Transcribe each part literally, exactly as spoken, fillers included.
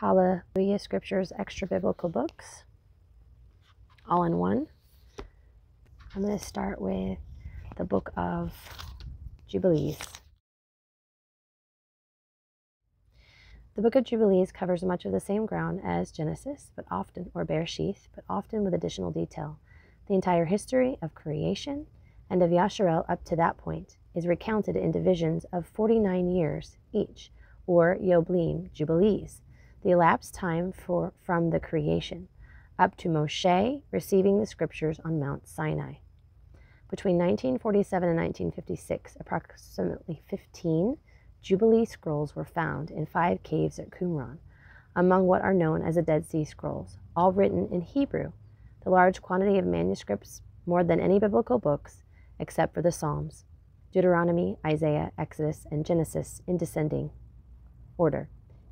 HaleluYah Scriptures Extra Biblical Books, all in one. I'm going to start with the book of Jubilees. The book of Jubilees covers much of the same ground as Genesis, but often, or Bereshith, but often with additional detail. The entire history of creation and of Yasharel up to that point is recounted in divisions of forty-nine years each, or Yoblim, Jubilees, the elapsed time for, from the creation up to Moshe receiving the scriptures on Mount Sinai. Between nineteen forty-seven and nineteen fifty-six, approximately fifteen Jubilee scrolls were found in five caves at Qumran, among what are known as the Dead Sea Scrolls, all written in Hebrew. The large quantity of manuscripts, more than any biblical books, except for the Psalms, Deuteronomy, Isaiah, Exodus, and Genesis in descending order,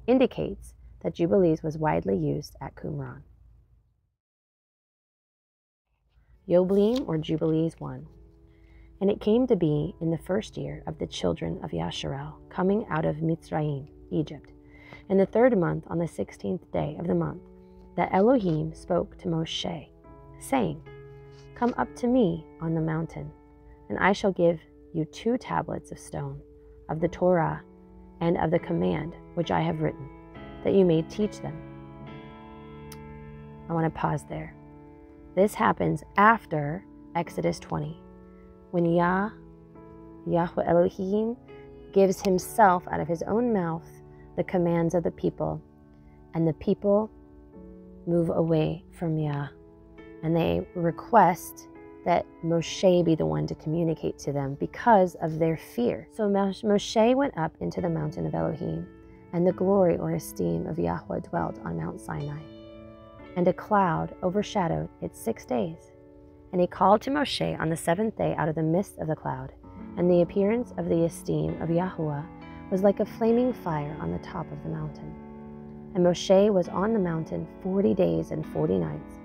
indicates that Jubilees was widely used at Qumran. Yoblim, or Jubilees one. And it came to be in the first year of the children of Yasharel, coming out of Mitzrayim, Egypt, in the third month, on the sixteenth day of the month, that Elohim spoke to Moshe, saying, "Come up to me on the mountain, and I shall give you two tablets of stone, of the Torah and of the command which I have written, that you may teach them." I want to pause there. This happens after Exodus twenty, when Yah, Yahweh Elohim, gives himself out of his own mouth the commands of the people, and the people move away from Yah, and they request that Moshe be the one to communicate to them because of their fear. So Moshe went up into the mountain of Elohim, and the glory or esteem of Yahweh dwelt on Mount Sinai, and a cloud overshadowed it six days. And he called to Moshe on the seventh day out of the midst of the cloud, and the appearance of the esteem of Yahuwah was like a flaming fire on the top of the mountain. And Moshe was on the mountain forty days and forty nights.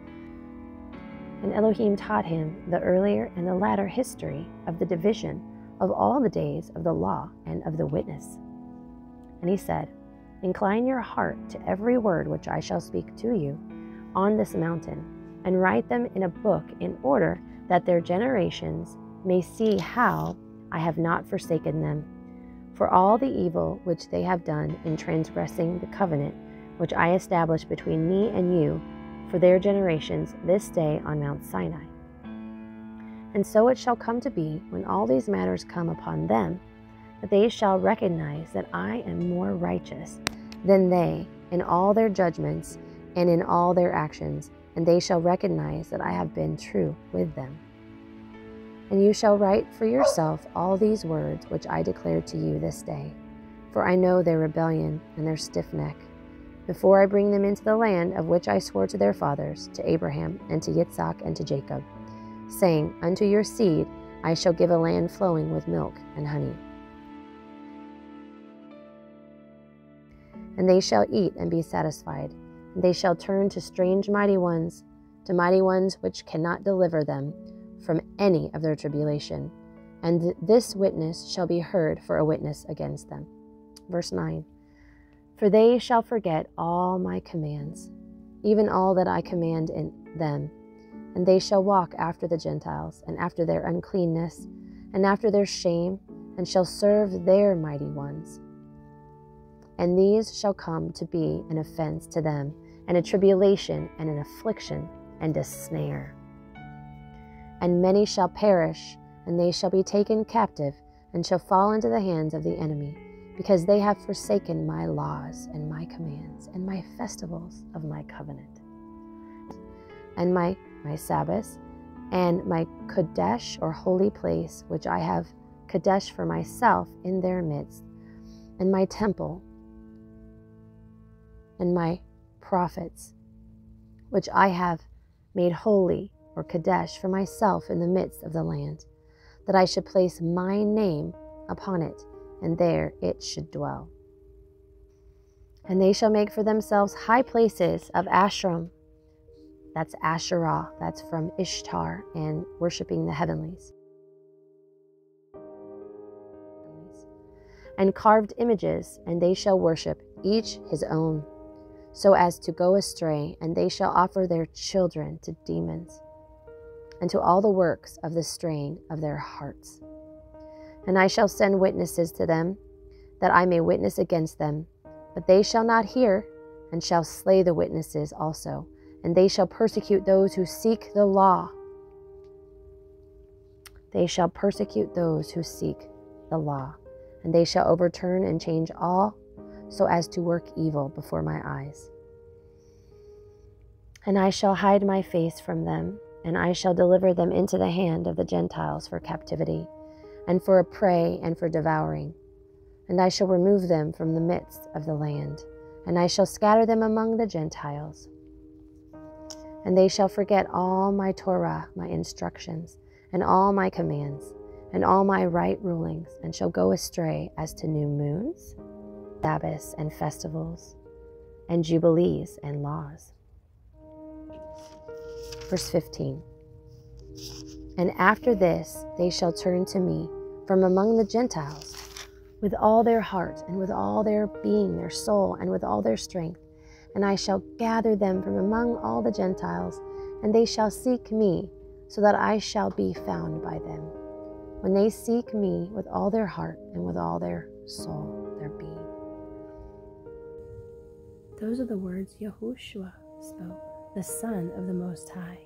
And Elohim taught him the earlier and the latter history of the division of all the days of the law and of the witness. And he said, "Incline your heart to every word which I shall speak to you on this mountain, and write them in a book in order that their generations may see how I have not forsaken them for all the evil which they have done in transgressing the covenant which I established between me and you for their generations this day on Mount Sinai. And so it shall come to be, when all these matters come upon them, that they shall recognize that I am more righteous than they in all their judgments and in all their actions, and they shall recognize that I have been true with them. And you shall write for yourself all these words which I declare to you this day, for I know their rebellion and their stiff neck, before I bring them into the land of which I swore to their fathers, to Abraham and to Yitzhak and to Jacob, saying, 'Unto your seed I shall give a land flowing with milk and honey.' And they shall eat and be satisfied, and they shall turn to strange mighty ones, to mighty ones which cannot deliver them from any of their tribulation. And th this witness shall be heard for a witness against them." Verse nine, "For they shall forget all my commands, even all that I command in them, and they shall walk after the Gentiles, and after their uncleanness, and after their shame, and shall serve their mighty ones. And these shall come to be an offense to them, and a tribulation, and an affliction, and a snare. And many shall perish, and they shall be taken captive, and shall fall into the hands of the enemy, because they have forsaken my laws, and my commands, and my festivals of my covenant, and my, my Sabbaths, and my Kodesh, or holy place, which I have Kodesh for myself in their midst, and my temple, and my prophets, which I have made holy, or Kodesh, for myself in the midst of the land, that I should place my name upon it, and there it should dwell. And they shall make for themselves high places of Ashram," that's Asherah, that's from Ishtar and worshiping the heavenlies, "and carved images, and they shall worship each his own. so as to go astray, and they shall offer their children to demons, and to all the works of the straying of their hearts. And I shall send witnesses to them, that I may witness against them, but they shall not hear, and shall slay the witnesses also, and they shall persecute those who seek the law. They shall persecute those who seek the law, and they shall overturn and change all, so as to work evil before my eyes. And I shall hide my face from them, and I shall deliver them into the hand of the Gentiles for captivity, and for a prey, and for devouring. And I shall remove them from the midst of the land, and I shall scatter them among the Gentiles. And they shall forget all my Torah, my instructions, and all my commands, and all my right rulings, and shall go astray as to new moons, Sabbaths, and festivals, and jubilees, and laws. Verse fifteen. And after this they shall turn to me from among the Gentiles with all their heart, and with all their being, their soul, and with all their strength. And I shall gather them from among all the Gentiles, and they shall seek me, so that I shall be found by them, when they seek me with all their heart, and with all their soul, their being. Those are the words Yahushua spoke, the Son of the Most High.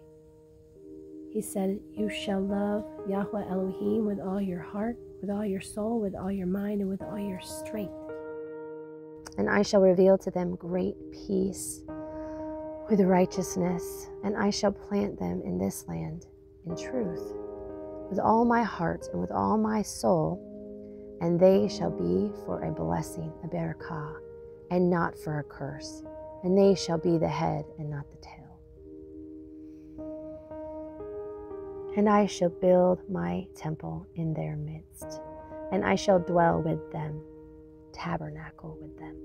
He said, you shall love Yahweh Elohim with all your heart, with all your soul, with all your mind, and with all your strength. And I shall reveal to them great peace with righteousness, and I shall plant them in this land in truth, with all my heart and with all my soul, and they shall be for a blessing, a berakah, and not for a curse. And they shall be the head and not the tail. And I shall build my temple in their midst, and I shall dwell with them, tabernacle with them.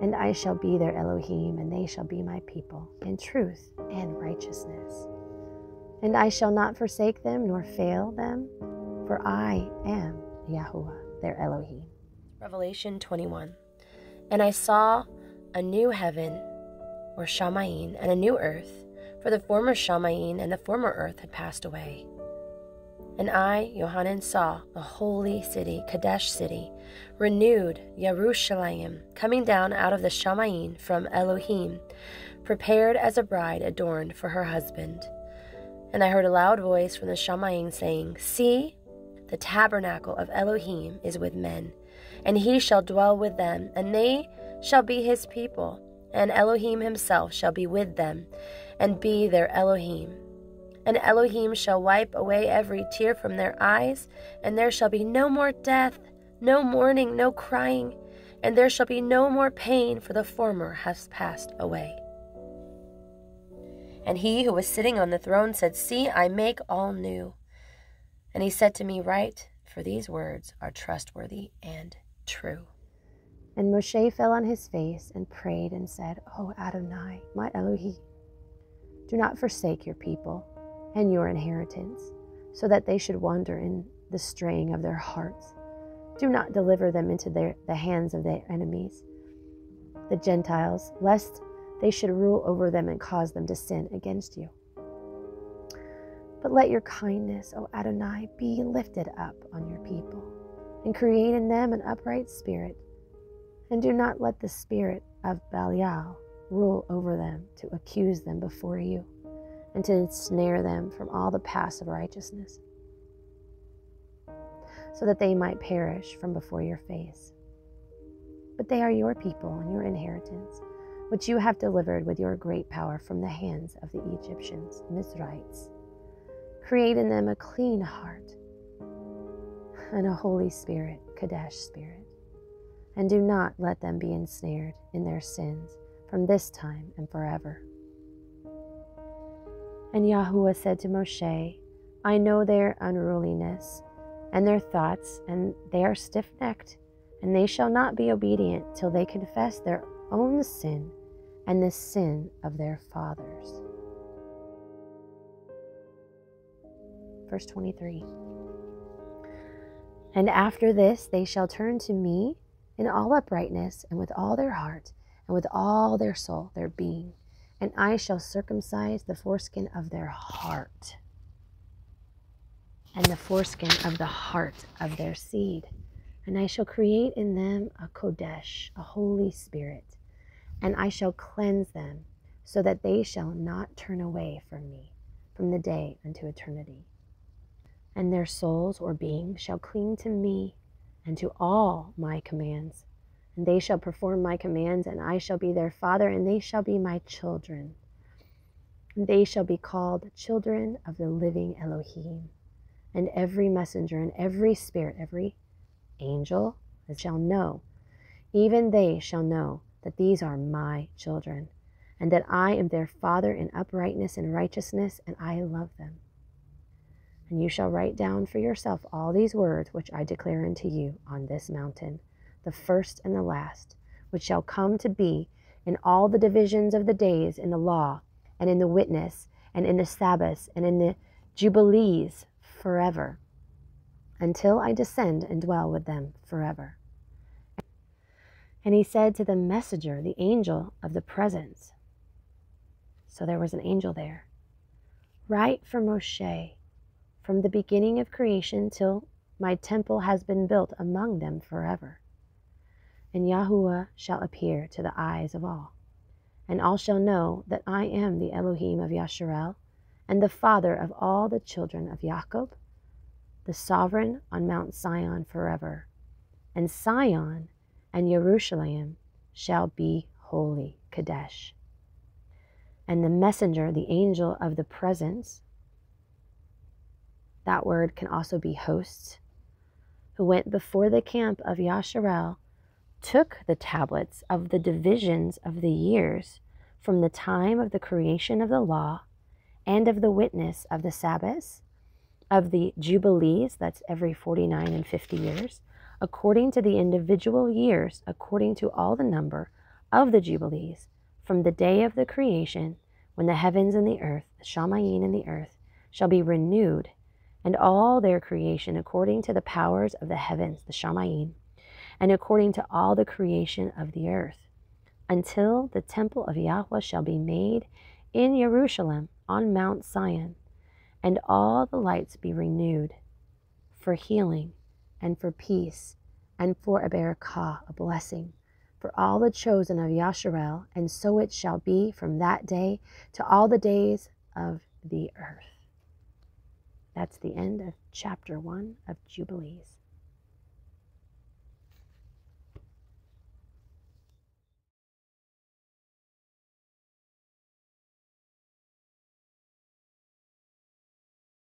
And I shall be their Elohim, and they shall be my people in truth and righteousness. And I shall not forsake them nor fail them, for I am Yahuwah, their Elohim. Revelation twenty-one. And I saw a new heaven, or Shamayim, and a new earth, for the former Shamayim and the former earth had passed away. And I, Yohanan, saw the holy city, Kodesh city, renewed Yerushalayim, coming down out of the Shamayim from Elohim, prepared as a bride adorned for her husband. And I heard a loud voice from the Shamayim saying, see, the tabernacle of Elohim is with men, and he shall dwell with them, and they shall be his people, and Elohim himself shall be with them, and be their Elohim. And Elohim shall wipe away every tear from their eyes, and there shall be no more death, no mourning, no crying, and there shall be no more pain, for the former has passed away. And he who was sitting on the throne said, see, I make all new. And he said to me, write, for these words are trustworthy and true. And Moshe fell on his face and prayed and said, O Adonai, my Elohi, do not forsake your people and your inheritance, so that they should wander in the straying of their hearts. Do not deliver them into their, the hands of their enemies, the Gentiles, lest they should rule over them and cause them to sin against you. But let your kindness, O Adonai, be lifted up on your people, and create in them an upright spirit, and do not let the spirit of Belial rule over them to accuse them before you, and to ensnare them from all the paths of righteousness, so that they might perish from before your face. But they are your people and your inheritance, which you have delivered with your great power from the hands of the Egyptians, Mizrites. Create in them a clean heart and a holy spirit, Kodesh spirit. And do not let them be ensnared in their sins from this time and forever. And Yahuwah said to Moshe, I know their unruliness and their thoughts, and they are stiff-necked, and they shall not be obedient till they confess their own sin and the sin of their fathers. Verse twenty-three. And after this they shall turn to me in all uprightness, and with all their heart, and with all their soul, their being. And I shall circumcise the foreskin of their heart and the foreskin of the heart of their seed. And I shall create in them a Kodesh, a holy spirit. And I shall cleanse them so that they shall not turn away from me from the day unto eternity. And their souls or being shall cling to me and to all my commands. And they shall perform my commands, and I shall be their father, and they shall be my children. And they shall be called children of the living Elohim. And every messenger and every spirit, every angel shall know, even they shall know that these are my children, and that I am their father in uprightness and righteousness, and I love them. And you shall write down for yourself all these words which I declare unto you on this mountain, the first and the last, which shall come to be in all the divisions of the days, in the law, and in the witness, and in the Sabbaths, and in the Jubilees forever, until I descend and dwell with them forever. And he said to the messenger, the angel of the presence, so there was an angel there, write for Moshe, from the beginning of creation till my temple has been built among them forever. And Yahuwah shall appear to the eyes of all. And all shall know that I am the Elohim of Yasharel, and the father of all the children of Ya'kob, the sovereign on Mount Sion forever. And Sion and Yerushalayim shall be holy, Kodesh. And the messenger, the angel of the presence, that word can also be hosts, who went before the camp of Yasharel, took the tablets of the divisions of the years from the time of the creation of the law and of the witness of the Sabbaths, of the Jubilees, that's every forty-nine and fifty years, according to the individual years, according to all the number of the Jubilees, from the day of the creation, when the heavens and the earth, the Shamayim and the earth, shall be renewed, and all their creation according to the powers of the heavens, the Shamayim, and according to all the creation of the earth, until the temple of Yahweh shall be made in Jerusalem on Mount Sion, and all the lights be renewed for healing and for peace and for a berakah, a blessing, for all the chosen of Yasharel, and so it shall be from that day to all the days of the earth. That's the end of chapter one of Jubilees.